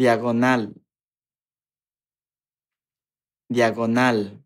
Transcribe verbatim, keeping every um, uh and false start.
diagonal, diagonal,